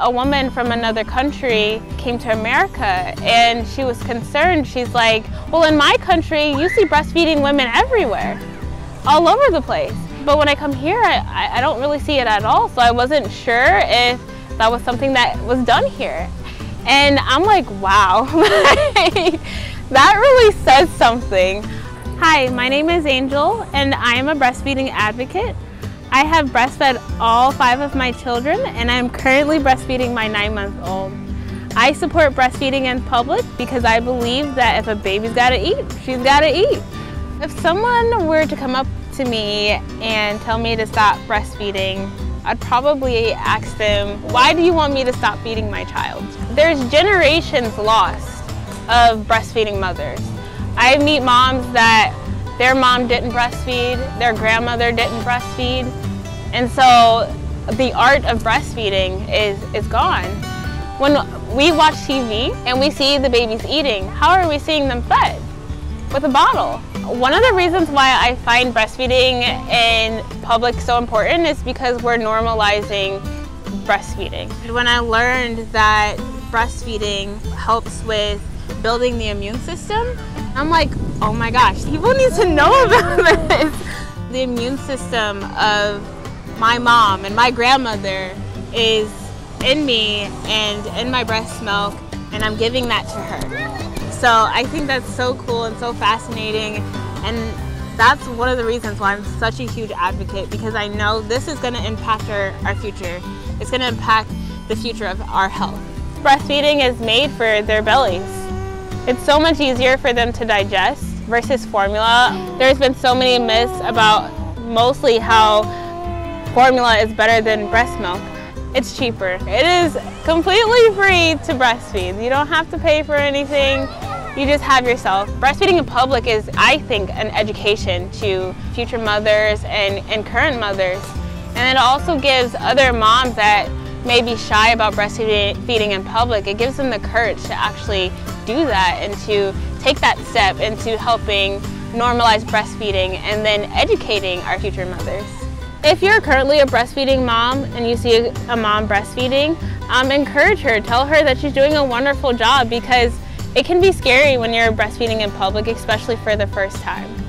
a woman from another country came to America and she was concerned. She's like, well, in my country, you see breastfeeding women everywhere, all over the place. But when I come here, I don't really see it at all. So I wasn't sure if that was something that was done here. And I'm like, wow, that really says something. Hi, my name is Angel and I am a breastfeeding advocate. I have breastfed all 5 of my children and I'm currently breastfeeding my 9-month-old. I support breastfeeding in public because I believe that if a baby's gotta eat, she's gotta eat. If someone were to come up to me and tell me to stop breastfeeding, I'd probably ask them, why do you want me to stop feeding my child? There's generations lost of breastfeeding mothers. I meet moms that their mom didn't breastfeed, their grandmother didn't breastfeed, and so the art of breastfeeding is gone. When we watch TV and we see the babies eating, how are we seeing them fed? With a bottle. One of the reasons why I find breastfeeding in public so important is because we're normalizing breastfeeding. When I learned that breastfeeding helps with building the immune system, I'm like, oh my gosh, people need to know about this. The immune system of my mom and my grandmother is in me and in my breast milk, and I'm giving that to her. So I think that's so cool and so fascinating, and that's one of the reasons why I'm such a huge advocate, because I know this is going to impact our future. It's going to impact the future of our health. Breastfeeding is made for their bellies. It's so much easier for them to digest versus formula. There's been so many myths about mostly how formula is better than breast milk. It's cheaper. It is completely free to breastfeed. You don't have to pay for anything. You just have yourself. Breastfeeding in public is, I think, an education to future mothers and current mothers. And it also gives other moms that may be shy about breastfeeding in public, it gives them the courage to actually do that and to take that step into helping normalize breastfeeding and then educating our future mothers. If you're currently a breastfeeding mom and you see a mom breastfeeding, encourage her, tell her that she's doing a wonderful job, because it can be scary when you're breastfeeding in public, especially for the first time.